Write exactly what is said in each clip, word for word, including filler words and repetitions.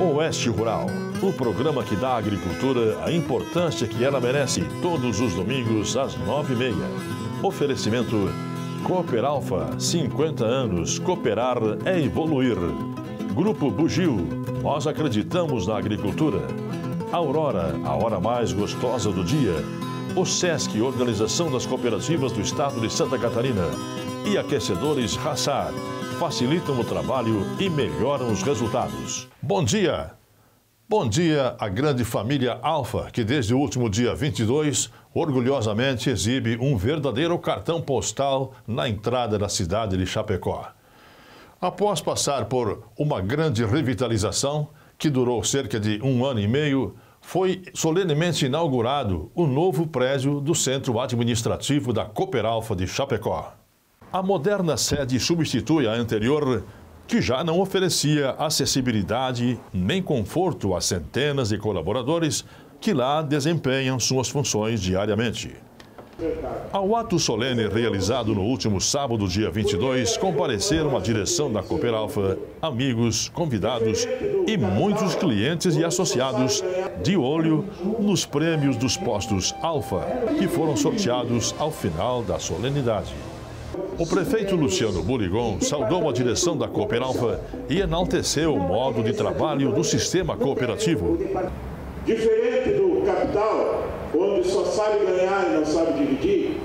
Oeste Rural, o programa que dá à agricultura a importância que ela merece, todos os domingos às nove e meia. Oferecimento Cooperalfa, cinquenta anos, cooperar é evoluir. Grupo Bugio, nós acreditamos na agricultura. Aurora, a hora mais gostosa do dia. O C E S C, Organização das Cooperativas do Estado de Santa Catarina. E Aquecedores Rassar, facilitam o trabalho e melhoram os resultados. Bom dia! Bom dia à grande família Alfa, que desde o último dia vinte e dois, orgulhosamente exibe um verdadeiro cartão postal na entrada da cidade de Chapecó. Após passar por uma grande revitalização, que durou cerca de um ano e meio, foi solenemente inaugurado o novo prédio do Centro Administrativo da Cooperalfa de Chapecó. A moderna sede substitui a anterior, que já não oferecia acessibilidade nem conforto a centenas de colaboradores que lá desempenham suas funções diariamente. Ao ato solene realizado no último sábado, dia vinte e dois, compareceram a direção da Cooperalfa, amigos, convidados e muitos clientes e associados de olho nos prêmios dos postos Alfa, que foram sorteados ao final da solenidade. O prefeito Luciano Buligon saudou a direção da Cooperalfa e enalteceu o modo de trabalho do sistema cooperativo. Diferente do capital, onde só sabe ganhar e não sabe dividir,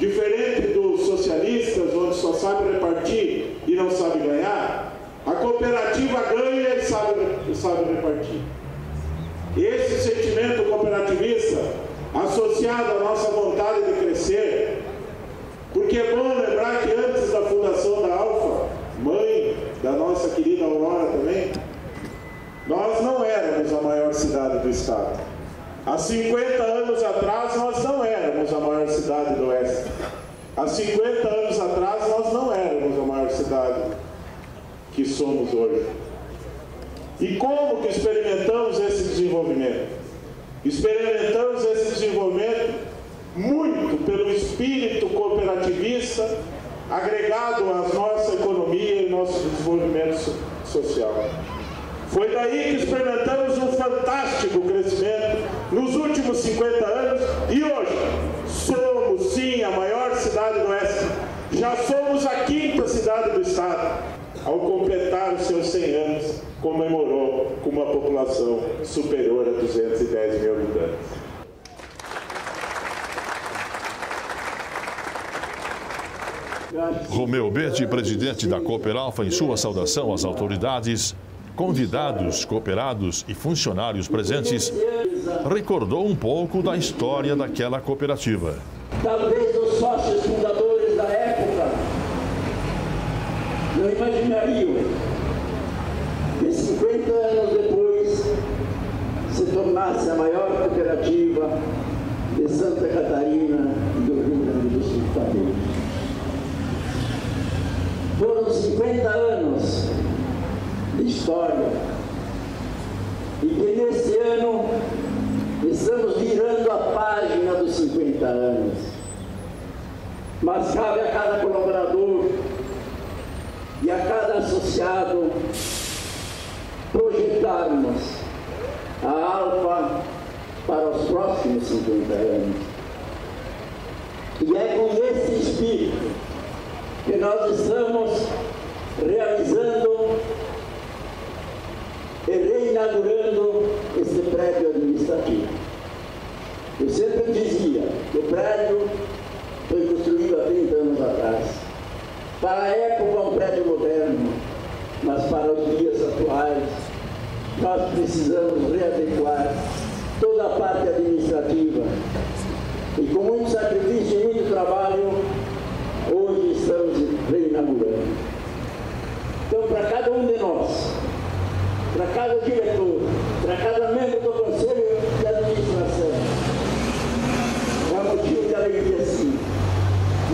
diferente dos socialistas, onde só sabe repartir e não sabe ganhar, a cooperativa ganha e sabe, sabe repartir. Esse sentimento cooperativista, associado à nossa vontade de crescer, porque é bom lembrar que antes da fundação da Alfa, mãe da nossa querida Aurora também, nós não éramos a maior cidade do estado. Há cinquenta anos atrás, nós não éramos a maior cidade do oeste. Há cinquenta anos atrás, nós não éramos a maior cidade que somos hoje. E como que experimentamos esse desenvolvimento? Experimentamos esse desenvolvimento muito pelo espírito cooperativista agregado à nossa economia e nosso desenvolvimento social. Foi daí que experimentamos um fantástico crescimento nos últimos cinquenta anos e hoje somos, sim, a maior cidade do oeste. Já somos a quinta cidade do estado, ao completar os seus cem anos, comemorou com uma população superior a duzentos e dez mil habitantes. Romeo Bet, presidente da Cooperalfa, em sua saudação às autoridades, convidados, cooperados e funcionários presentes, recordou um pouco da história daquela cooperativa. Talvez os sócios fundadores da época não imaginariam que cinquenta anos depois se tornasse a maior cooperativa de Santa Catarina e do Rio Grande do Sul também. Foram cinquenta anos de história, e que nesse ano estamos virando a página dos cinquenta anos, mas cabe a cada colaborador e a cada associado projetarmos a Alfa para os próximos cinquenta anos, e é com esse espírito que nós estamos realizando e reinaugurando esse prédio administrativo. Eu sempre dizia que o prédio foi construído há trinta anos atrás. Para a época, um prédio moderno, mas para os dias atuais, nós precisamos readequar toda a parte administrativa. E com muito sacrifício e muito trabalho, hoje estamos reinaugurando. Então, para cada um de nós, para cada diretor, para cada membro do Conselho de Administração, é um motivo de alegria, sim,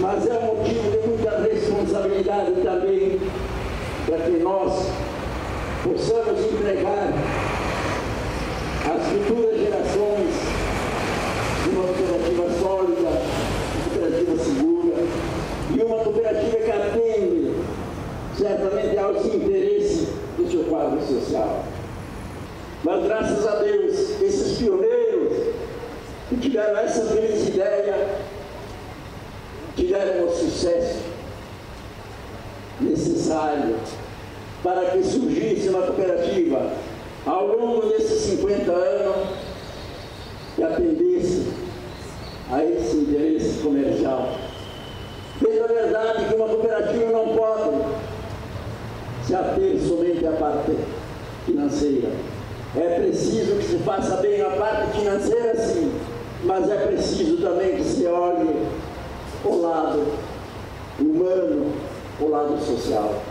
mas é um motivo de muita responsabilidade também, para que nós possamos entregar às futuras gerações uma cooperativa sólida, uma cooperativa segura e uma cooperativa que atende certamente aos interesses do seu quadro social. Mas graças a Deus, esses pioneiros que tiveram essa feliz ideia, tiveram o sucesso necessário para que surgisse uma cooperativa ao longo desses cinquenta anos que atendesse a esse interesse comercial. Mas a verdade é que uma cooperativa não pode se ater somente à parte financeira. É preciso que se faça bem a parte financeira, sim, mas é preciso também que se olhe o lado humano, o lado social.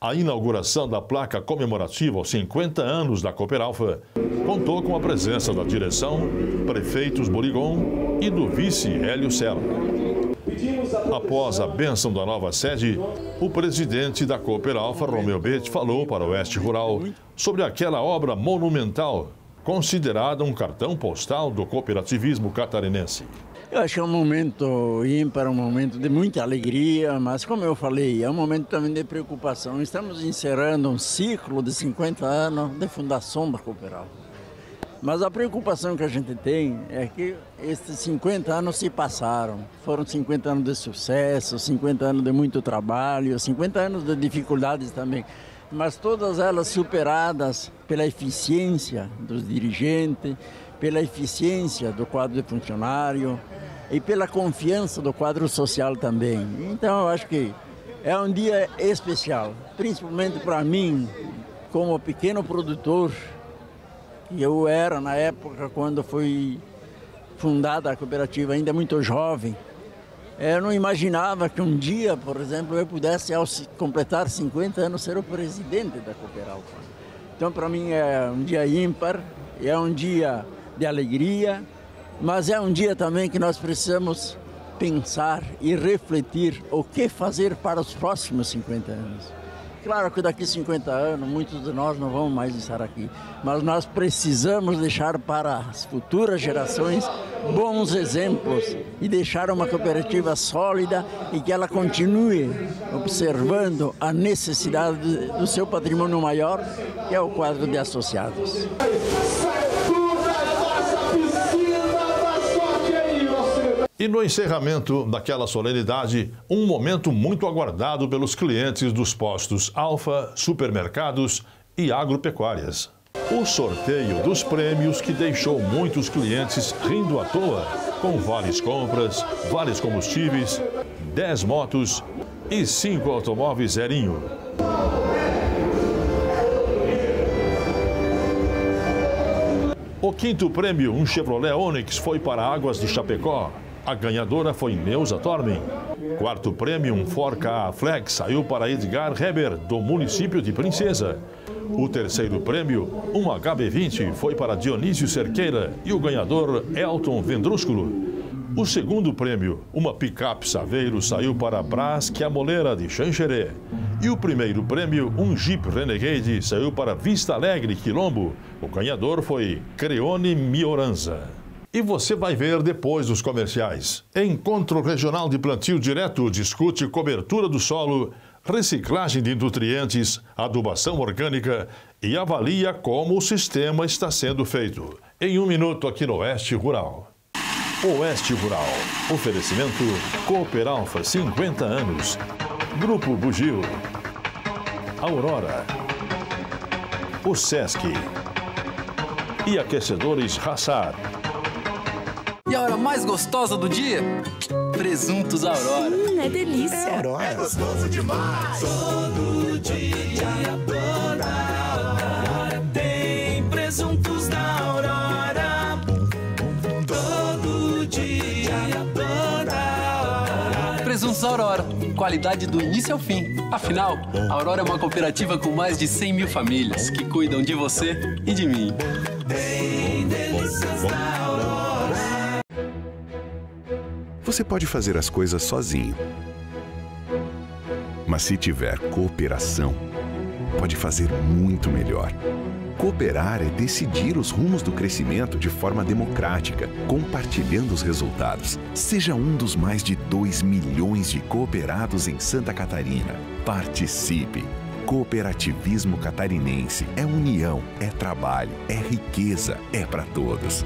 A inauguração da placa comemorativa aos cinquenta anos da Cooperalfa contou com a presença da direção, prefeitos Buligon e do vice Hélio Cella. Após a bênção da nova sede, o presidente da Cooperalfa, Romeo Bet, falou para o Oeste Rural sobre aquela obra monumental, considerada um cartão postal do cooperativismo catarinense. Eu acho que é um momento ímpar, um momento de muita alegria, mas como eu falei, é um momento também de preocupação. Estamos encerrando um ciclo de cinquenta anos de fundação da Cooperalfa. Mas a preocupação que a gente tem é que esses cinquenta anos se passaram. Foram cinquenta anos de sucesso, cinquenta anos de muito trabalho, cinquenta anos de dificuldades também. Mas todas elas superadas pela eficiência dos dirigentes, pela eficiência do quadro de funcionário e pela confiança do quadro social também. Então, eu acho que é um dia especial, principalmente para mim, como pequeno produtor, que eu era na época quando foi fundada a cooperativa, ainda muito jovem. Eu não imaginava que um dia, por exemplo, eu pudesse, ao completar cinquenta anos, ser o presidente da Cooperalfa. Então, para mim, é um dia ímpar, é um dia de alegria, mas é um dia também que nós precisamos pensar e refletir o que fazer para os próximos cinquenta anos. Claro que daqui a cinquenta anos, muitos de nós não vão mais estar aqui, mas nós precisamos deixar para as futuras gerações bons exemplos e deixar uma cooperativa sólida e que ela continue observando a necessidade do seu patrimônio maior, que é o quadro de associados. E no encerramento daquela solenidade, um momento muito aguardado pelos clientes dos postos Alfa, supermercados e agropecuárias. O sorteio dos prêmios que deixou muitos clientes rindo à toa, com vales compras, vales combustíveis, dez motos e cinco automóveis zerinho. O quinto prêmio, um Chevrolet Onix, foi para Águas de Chapecó. A ganhadora foi Neuza Tormen. Quarto prêmio, um Ford Ka Flex, saiu para Edgar Heber, do município de Princesa. O terceiro prêmio, um H B vinte, foi para Dionísio Cerqueira e o ganhador Elton Vendrúsculo. O segundo prêmio, uma picape Saveiro, saiu para Brás Quiamoleira, de Xanxerê. E o primeiro prêmio, um Jeep Renegade, saiu para Vista Alegre, Quilombo. O ganhador foi Creone Mioranza. E você vai ver depois dos comerciais. Encontro Regional de Plantio Direto discute cobertura do solo, reciclagem de nutrientes, adubação orgânica e avalia como o sistema está sendo feito. Em um minuto aqui no Oeste Rural. Oeste Rural. Oferecimento Cooperalfa cinquenta anos. Grupo Bugio. Aurora. O C E S C. E Aquecedores Rassar. E a hora mais gostosa do dia? Presuntos Aurora. Hum, é delícia. É Aurora. É gostoso demais. Todo dia, toda hora, tem presuntos da Aurora. Todo dia, toda hora. Presuntos Aurora. Qualidade do início ao fim. Afinal, a Aurora é uma cooperativa com mais de cem mil famílias que cuidam de você e de mim. Tem delícias da Aurora. Você pode fazer as coisas sozinho, mas se tiver cooperação, pode fazer muito melhor. Cooperar é decidir os rumos do crescimento de forma democrática, compartilhando os resultados. Seja um dos mais de dois milhões de cooperados em Santa Catarina. Participe! Cooperativismo catarinense é união, é trabalho, é riqueza, é para todos.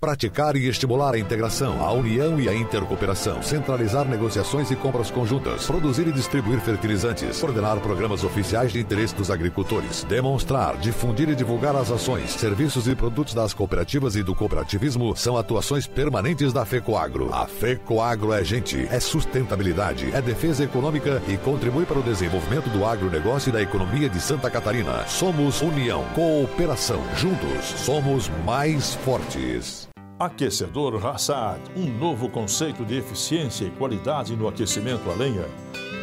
Praticar e estimular a integração, a união e a intercooperação. Centralizar negociações e compras conjuntas. Produzir e distribuir fertilizantes. Coordenar programas oficiais de interesse dos agricultores. Demonstrar, difundir e divulgar as ações, serviços e produtos das cooperativas e do cooperativismo são atuações permanentes da FECO Agro. A FECO Agro é gente, é sustentabilidade, é defesa econômica e contribui para o desenvolvimento do agronegócio e da economia de Santa Catarina. Somos união, cooperação. Juntos, somos mais fortes. Aquecedor Rassar, um novo conceito de eficiência e qualidade no aquecimento a lenha.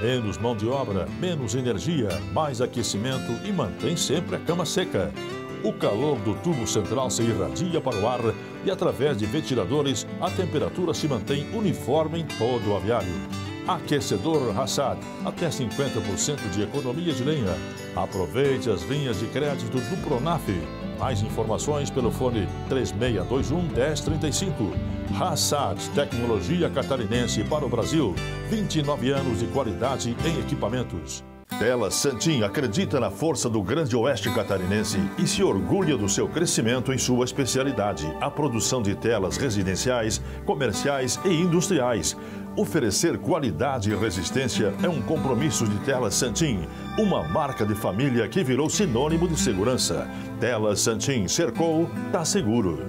Menos mão de obra, menos energia, mais aquecimento e mantém sempre a cama seca. O calor do tubo central se irradia para o ar e, através de ventiladores, a temperatura se mantém uniforme em todo o aviário. Aquecedor Rassar, até cinquenta por cento de economia de lenha. Aproveite as linhas de crédito do Pronaf. Mais informações pelo fone três seis dois um, um zero três cinco. Rassar, tecnologia catarinense para o Brasil. vinte e nove anos de qualidade em equipamentos. Tela Santin acredita na força do Grande Oeste catarinense e se orgulha do seu crescimento em sua especialidade, a produção de telas residenciais, comerciais e industriais. Oferecer qualidade e resistência é um compromisso de Tela Santin, uma marca de família que virou sinônimo de segurança. Tela Santin cercou, tá seguro.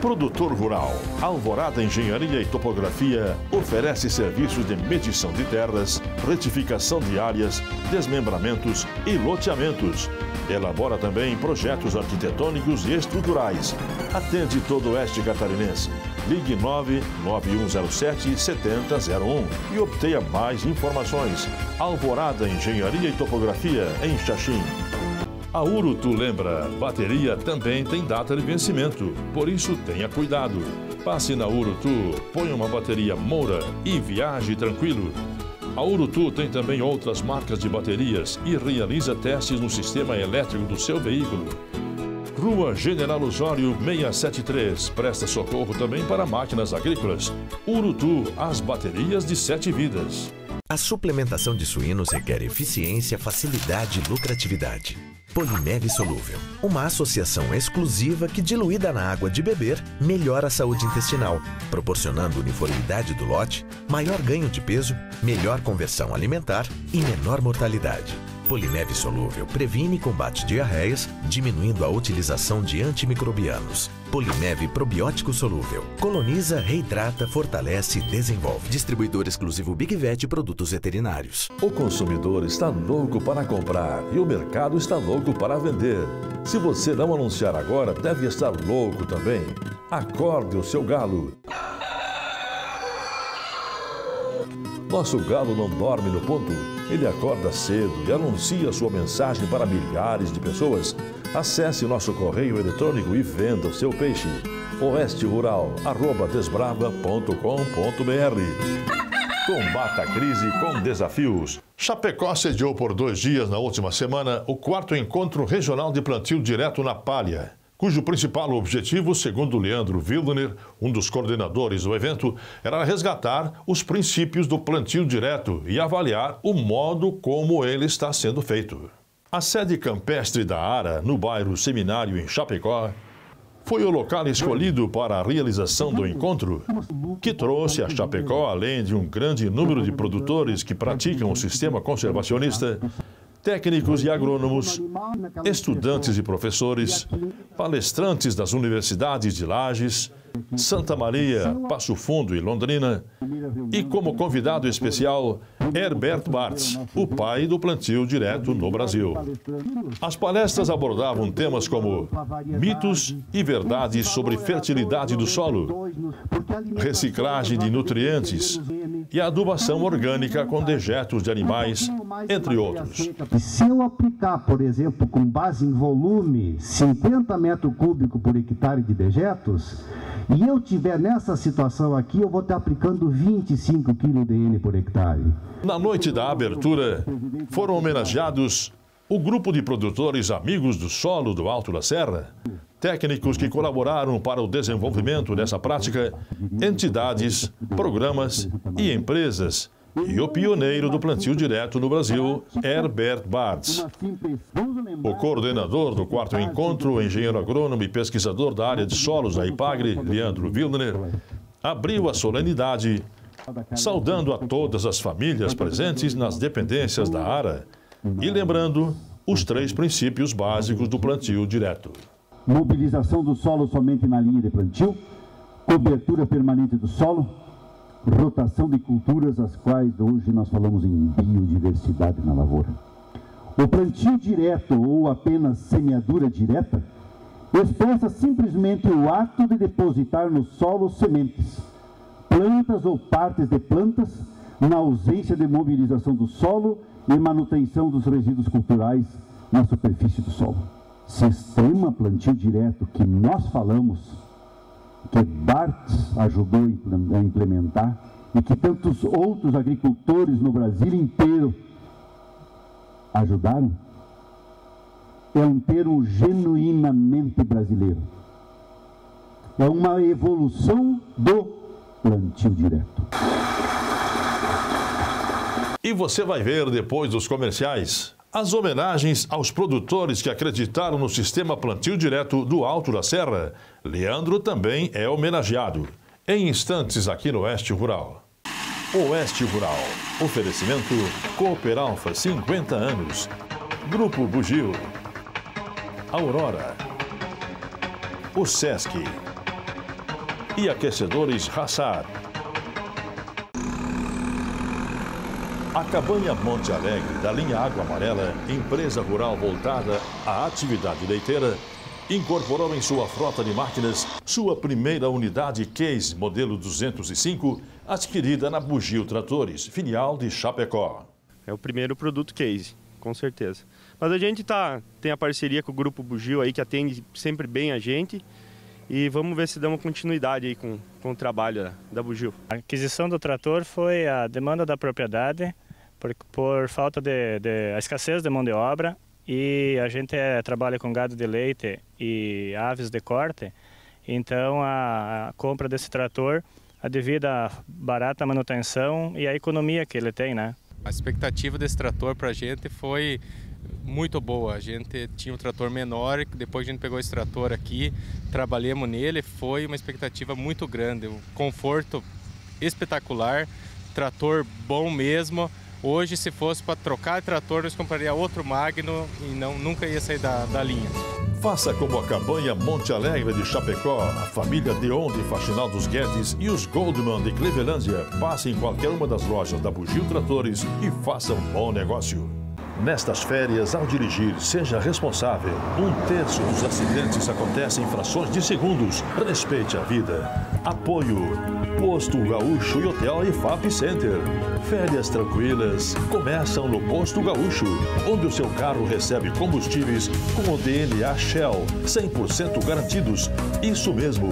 Produtor rural, Alvorada Engenharia e Topografia oferece serviços de medição de terras, retificação de áreas, desmembramentos e loteamentos. Elabora também projetos arquitetônicos e estruturais. Atende todo o Oeste Catarinense. Ligue nove nove um zero sete, sete zero zero um e obtenha mais informações. Alvorada Engenharia e Topografia, em Xaxim. A Urutu lembra, bateria também tem data de vencimento, por isso tenha cuidado. Passe na Urutu, ponha uma bateria Moura e viaje tranquilo. A Urutu tem também outras marcas de baterias e realiza testes no sistema elétrico do seu veículo. Rua General Osório seiscentos e setenta e três, presta socorro também para máquinas agrícolas. Urutu, as baterias de sete vidas. A suplementação de suínos requer eficiência, facilidade e lucratividade. Polimeve Solúvel, uma associação exclusiva que, diluída na água de beber, melhora a saúde intestinal, proporcionando uniformidade do lote, maior ganho de peso, melhor conversão alimentar e menor mortalidade. Polimeve Solúvel previne e combate diarreias, diminuindo a utilização de antimicrobianos. Polimeve Probiótico Solúvel coloniza, reidrata, fortalece e desenvolve. Distribuidor exclusivo BigVet e produtos veterinários. O consumidor está louco para comprar e o mercado está louco para vender. Se você não anunciar agora, deve estar louco também. Acorde o seu galo. Nosso galo não dorme no ponto. Ele acorda cedo e anuncia sua mensagem para milhares de pessoas. Acesse nosso correio eletrônico e venda o seu peixe. oeste rural arroba desbrava ponto com ponto br. Combata a crise com desafios. Chapecó sediou por dois dias na última semana o quarto encontro regional de plantio direto na palha, cujo principal objetivo, segundo Leandro Wildner, um dos coordenadores do evento, era resgatar os princípios do plantio direto e avaliar o modo como ele está sendo feito. A sede campestre da ARA, no bairro Seminário, em Chapecó, foi o local escolhido para a realização do encontro, que trouxe a Chapecó, além de um grande número de produtores que praticam o sistema conservacionista, técnicos e agrônomos, estudantes e professores, palestrantes das universidades de Lages, Santa Maria, Passo Fundo e Londrina, e como convidado especial, Herbert Bartz, o pai do plantio direto no Brasil. As palestras abordavam temas como mitos e verdades sobre fertilidade do solo, reciclagem de nutrientes e adubação orgânica com dejetos de animais, entre outros. Se eu aplicar, por exemplo, com base em volume, cinquenta metros cúbicos por hectare de dejetos, e eu tiver nessa situação aqui, eu vou estar aplicando vinte e cinco quilos de N por hectare. Na noite da abertura, foram homenageados O grupo de produtores Amigos do Solo do Alto da Serra, técnicos que colaboraram para o desenvolvimento dessa prática, entidades, programas e empresas, e o pioneiro do plantio direto no Brasil, Herbert Bartz. O coordenador do quarto encontro, o engenheiro agrônomo e pesquisador da área de solos da IPAGRE, Leandro Wildner, abriu a solenidade, saudando a todas as famílias presentes nas dependências da ARA e lembrando os três princípios básicos do plantio direto. Mobilização do solo somente na linha de plantio, cobertura permanente do solo, rotação de culturas, as quais hoje nós falamos em biodiversidade na lavoura. O plantio direto ou apenas semeadura direta expressa simplesmente o ato de depositar no solo sementes, plantas ou partes de plantas, na ausência de mobilização do solo e manutenção dos resíduos culturais na superfície do solo. Sistema plantio direto que nós falamos, que Bartz ajudou a implementar e que tantos outros agricultores no Brasil inteiro ajudaram, é um termo genuinamente brasileiro. É uma evolução do plantio direto. E você vai ver depois dos comerciais as homenagens aos produtores que acreditaram no sistema plantio direto do Alto da Serra. Leandro também é homenageado. Em instantes aqui no Oeste Rural. Oeste Rural. Oferecimento Cooperalfa, cinquenta anos. Grupo Bugio. Aurora. O C E S C. E Aquecedores Rassar. A cabanha Monte Alegre, da linha Água Amarela, empresa rural voltada à atividade leiteira, incorporou em sua frota de máquinas sua primeira unidade Case, modelo duzentos e cinco, adquirida na Bugio Tratores, filial de Chapecó. É o primeiro produto Case, com certeza. Mas a gente tá, tem a parceria com o Grupo Bugio aí, que atende sempre bem a gente. E vamos ver se dá uma continuidade aí com, com o trabalho da Bugio. A aquisição do trator foi a demanda da propriedade, por, por falta de, de a escassez de mão de obra. E a gente é, trabalha com gado de leite e aves de corte, então a, a compra desse trator, a devido à barata manutenção e à economia que ele tem, né? A expectativa desse trator para a gente foi muito boa. A gente tinha um trator menor, depois que a gente pegou esse trator aqui, trabalhamos nele, foi uma expectativa muito grande, um conforto espetacular, trator bom mesmo. Hoje, se fosse para trocar trator, nós compraria outro Magno e não, nunca ia sair da, da linha. Faça como a cabanha Monte Alegre de Chapecó, a família Deon de Faxinal dos Guedes e os Goldman de Clevelândia. Passe em qualquer uma das lojas da Bugio Tratores e faça um bom negócio. Nestas férias, ao dirigir, seja responsável. Um terço dos acidentes acontece em frações de segundos. Respeite a vida. Apoio. Posto Gaúcho e Hotel I F A P Center. Férias tranquilas começam no Posto Gaúcho, onde o seu carro recebe combustíveis com o D N A Shell, cem por cento garantidos. Isso mesmo.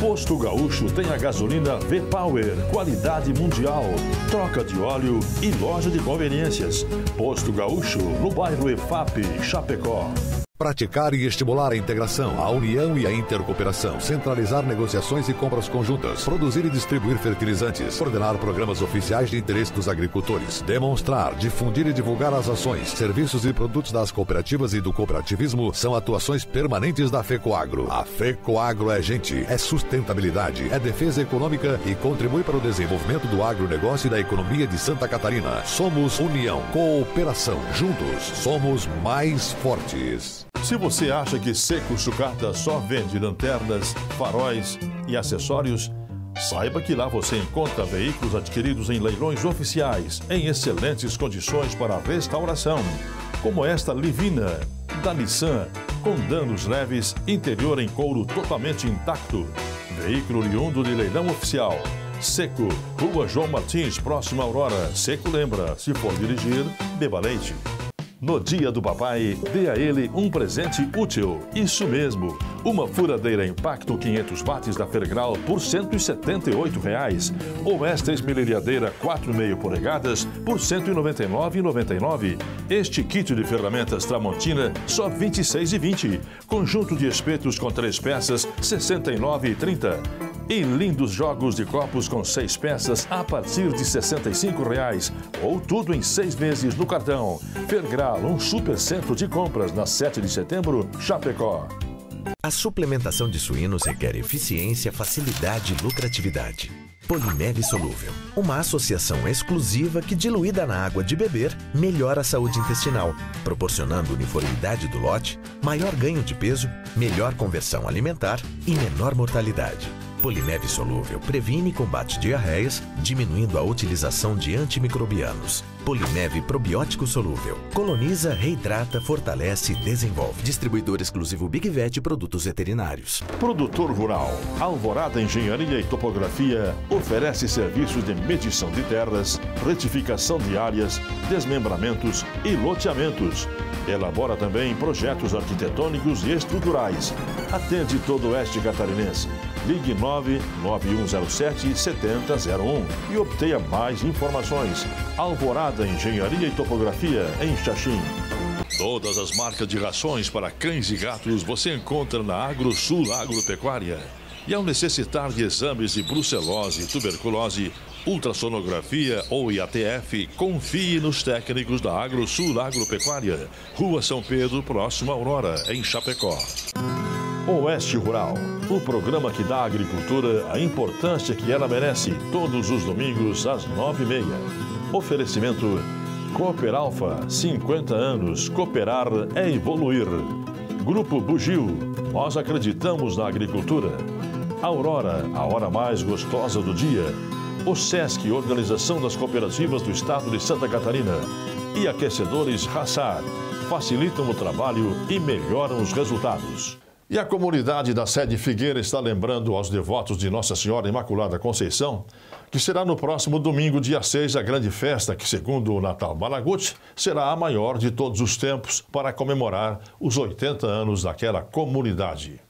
Posto Gaúcho tem a gasolina V-Power, qualidade mundial, troca de óleo e loja de conveniências. Posto Gaúcho, no bairro E F A P, Chapecó. Praticar e estimular a integração, a união e a intercooperação, centralizar negociações e compras conjuntas, produzir e distribuir fertilizantes, coordenar programas oficiais de interesse dos agricultores, demonstrar, difundir e divulgar as ações, serviços e produtos das cooperativas e do cooperativismo são atuações permanentes da FECO Agro. A FECO Agro é gente, é sustentabilidade, é defesa econômica e contribui para o desenvolvimento do agronegócio e da economia de Santa Catarina. Somos união, cooperação, juntos somos mais fortes. Se você acha que Seco Sucata só vende lanternas, faróis e acessórios, saiba que lá você encontra veículos adquiridos em leilões oficiais, em excelentes condições para restauração, como esta Livina, da Nissan, com danos leves, interior em couro totalmente intacto. Veículo oriundo de leilão oficial. Seco, Rua João Martins, próxima Aurora. Seco lembra, se for dirigir, beba leite. No dia do papai, dê a ele um presente útil. Isso mesmo, uma furadeira Impacto quinhentos watts da Fergral por cento e setenta e oito reais, ou esta esmerilhadeira quatro e meia polegadas por cento e noventa e nove reais e noventa e nove centavos. Este kit de ferramentas Tramontina, só vinte e seis reais e vinte centavos. Conjunto de espetos com três peças, sessenta e nove reais e trinta centavos. E lindos jogos de copos com seis peças a partir de sessenta e cinco reais, ou tudo em seis meses no cartão. Fergral, um supercentro de compras na sete de setembro, Chapecó. A suplementação de suínos requer eficiência, facilidade e lucratividade. Polimeve solúvel, uma associação exclusiva que, diluída na água de beber, melhora a saúde intestinal, proporcionando uniformidade do lote, maior ganho de peso, melhor conversão alimentar e menor mortalidade. Polimeve solúvel previne e combate diarreias, diminuindo a utilização de antimicrobianos. Polimeve probiótico solúvel coloniza, reidrata, fortalece e desenvolve. Distribuidor exclusivo BigVet e produtos veterinários. Produtor rural, Alvorada Engenharia e Topografia oferece serviços de medição de terras, retificação de áreas, desmembramentos e loteamentos. Elabora também projetos arquitetônicos e estruturais. Atende todo o oeste catarinense. Ligue nove nove um zero sete sete zero zero um e obtenha mais informações. Alvorada Engenharia e Topografia, em Xaxim. Todas as marcas de rações para cães e gatos você encontra na AgroSul Agropecuária. E ao necessitar de exames de brucelose, tuberculose, ultrassonografia ou I A T F, confie nos técnicos da AgroSul Agropecuária. Rua São Pedro, próximo à Aurora, em Chapecó. Oeste Rural, o programa que dá à agricultura a importância que ela merece, todos os domingos às nove e meia. Oferecimento Cooperalfa, cinquenta anos, cooperar é evoluir. Grupo Bugio, nós acreditamos na agricultura. Aurora, a hora mais gostosa do dia. O SESC, Organização das Cooperativas do Estado de Santa Catarina. E Aquecedores Rassar, facilitam o trabalho e melhoram os resultados. E a comunidade da sede Figueira está lembrando aos devotos de Nossa Senhora Imaculada Conceição que será no próximo domingo, dia seis, a grande festa que, segundo o Natal Malaguti, será a maior de todos os tempos para comemorar os oitenta anos daquela comunidade.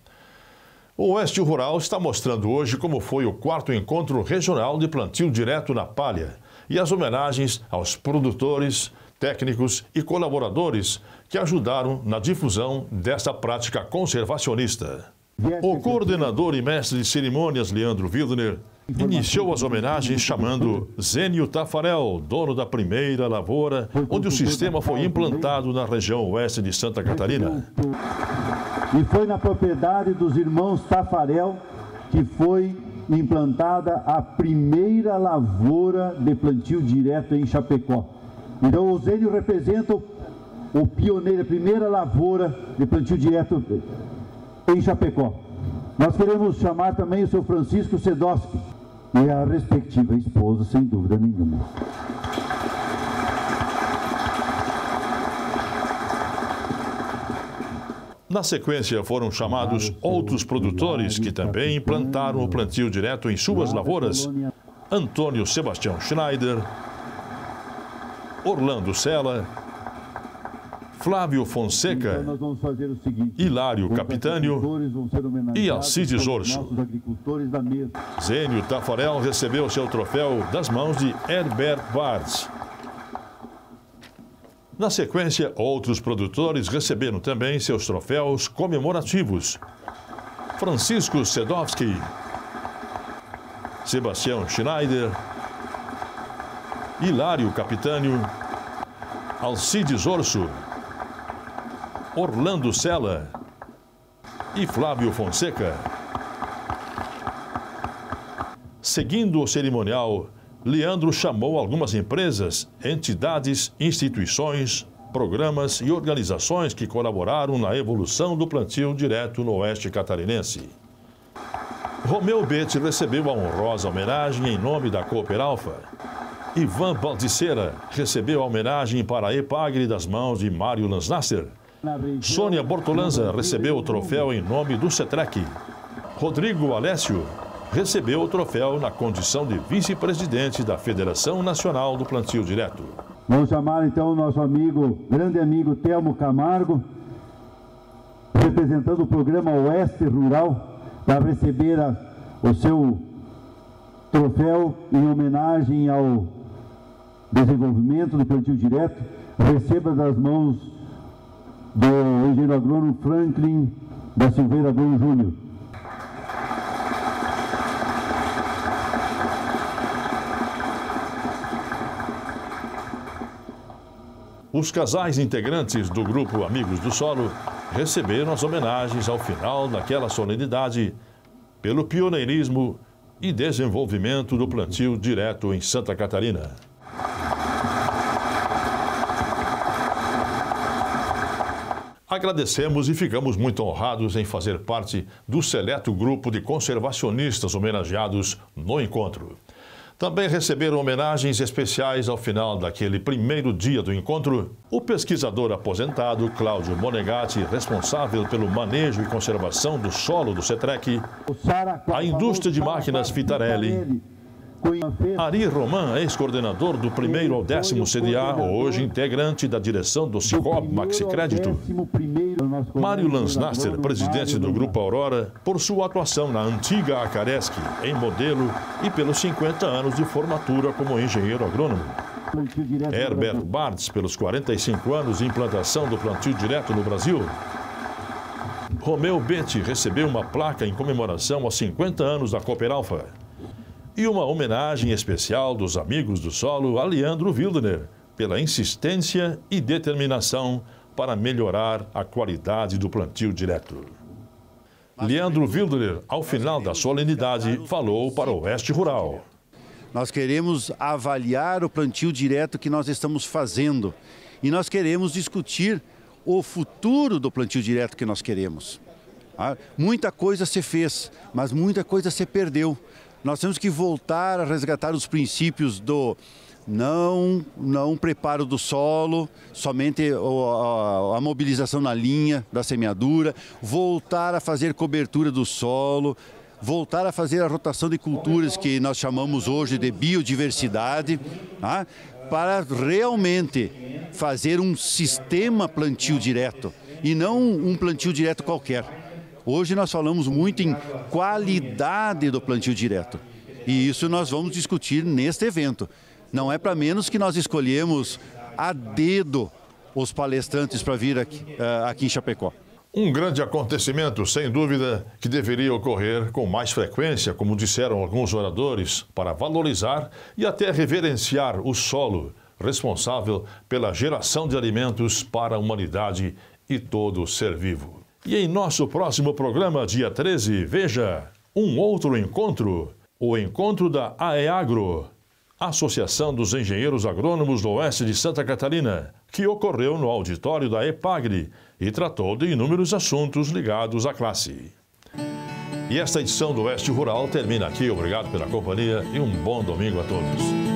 O Oeste Rural está mostrando hoje como foi o quarto encontro regional de plantio direto na palha e as homenagens aos produtores, técnicos e colaboradores que ajudaram na difusão dessa prática conservacionista. O coordenador e mestre de cerimônias, Leandro Wildner, iniciou as homenagens chamando Zênio Tafarel, dono da primeira lavoura, onde o sistema foi implantado na região oeste de Santa Catarina. E foi na propriedade dos irmãos Tafarel que foi implantada a primeira lavoura de plantio direto em Chapecó. Então, o Zênio representa o pioneiro, a primeira lavoura de plantio direto em Chapecó. Nós queremos chamar também o senhor Francisco Sedoski e a respectiva esposa, sem dúvida nenhuma. Na sequência, foram chamados outros produtores que também implantaram o plantio direto em suas lavouras. Antônio Sebastião Schneider, Orlando Cella, Flávio Fonseca, então Hilário Capitânio e Alcides Orso. Zênio Tafarel recebeu seu troféu das mãos de Herbert Bartz. Na sequência, outros produtores receberam também seus troféus comemorativos. Francisco Sedoski, Sebastião Schneider, Hilário Capitânio, Alcides Orso, Orlando Cella e Flávio Fonseca. Seguindo o cerimonial, Leandro chamou algumas empresas, entidades, instituições, programas e organizações que colaboraram na evolução do plantio direto no oeste catarinense. Romeo Bet recebeu a honrosa homenagem em nome da Cooperalfa. Ivan Baldiceira recebeu a homenagem para a Epagre das mãos de Mário Lansnasser. Sônia Bortolanza recebeu o troféu em nome do Cetrec. Rodrigo Alessio recebeu o troféu na condição de vice-presidente da Federação Nacional do Plantio Direto. Vamos chamar então o nosso amigo, grande amigo Telmo Camargo, representando o programa Oeste Rural, para receber a, o seu troféu em homenagem ao desenvolvimento do plantio direto. Receba das mãos do engenheiro agrônomo Franklin da Silveira Gomes Júnior. Os casais integrantes do grupo Amigos do Solo receberam as homenagens ao final daquela solenidade pelo pioneirismo e desenvolvimento do plantio direto em Santa Catarina. Agradecemos e ficamos muito honrados em fazer parte do seleto grupo de conservacionistas homenageados no encontro. Também receberam homenagens especiais ao final daquele primeiro dia do encontro o pesquisador aposentado Cláudio Monegatti, responsável pelo manejo e conservação do solo do CETREC, a indústria de máquinas Fitarelli, Ari Roman, ex-coordenador do primeiro ao décimo C D A, hoje integrante da direção do Sicob Maxicrédito, Mário Lansnasser, presidente do Grupo Aurora, por sua atuação na antiga Acaresc, em modelo, e pelos cinquenta anos de formatura como engenheiro agrônomo, Herbert Bartz, pelos quarenta e cinco anos de implantação do plantio direto no Brasil. Romeo Bet recebeu uma placa em comemoração aos cinquenta anos da Cooperalfa. E uma homenagem especial dos Amigos do Solo a Leandro Wildner, pela insistência e determinação para melhorar a qualidade do plantio direto. Leandro Wildner, ao final da solenidade, falou para o Oeste Rural. Nós queremos avaliar o plantio direto que nós estamos fazendo e nós queremos discutir o futuro do plantio direto que nós queremos. Muita coisa se fez, mas muita coisa se perdeu. Nós temos que voltar a resgatar os princípios do não, não preparo do solo, somente a, a mobilização na linha da semeadura, voltar a fazer cobertura do solo, voltar a fazer a rotação de culturas que nós chamamos hoje de biodiversidade, tá? Para realmente fazer um sistema plantio direto e não um plantio direto qualquer. Hoje nós falamos muito em qualidade do plantio direto e isso nós vamos discutir neste evento. Não é para menos que nós escolhemos a dedo os palestrantes para vir aqui, aqui em Chapecó. Um grande acontecimento, sem dúvida, que deveria ocorrer com mais frequência, como disseram alguns oradores, para valorizar e até reverenciar o solo responsável pela geração de alimentos para a humanidade e todo ser vivo. E em nosso próximo programa, dia treze, veja um outro encontro, o encontro da AEAGRO, Associação dos Engenheiros Agrônomos do Oeste de Santa Catarina, que ocorreu no auditório da EPAGRE e tratou de inúmeros assuntos ligados à classe. E esta edição do Oeste Rural termina aqui. Obrigado pela companhia e um bom domingo a todos.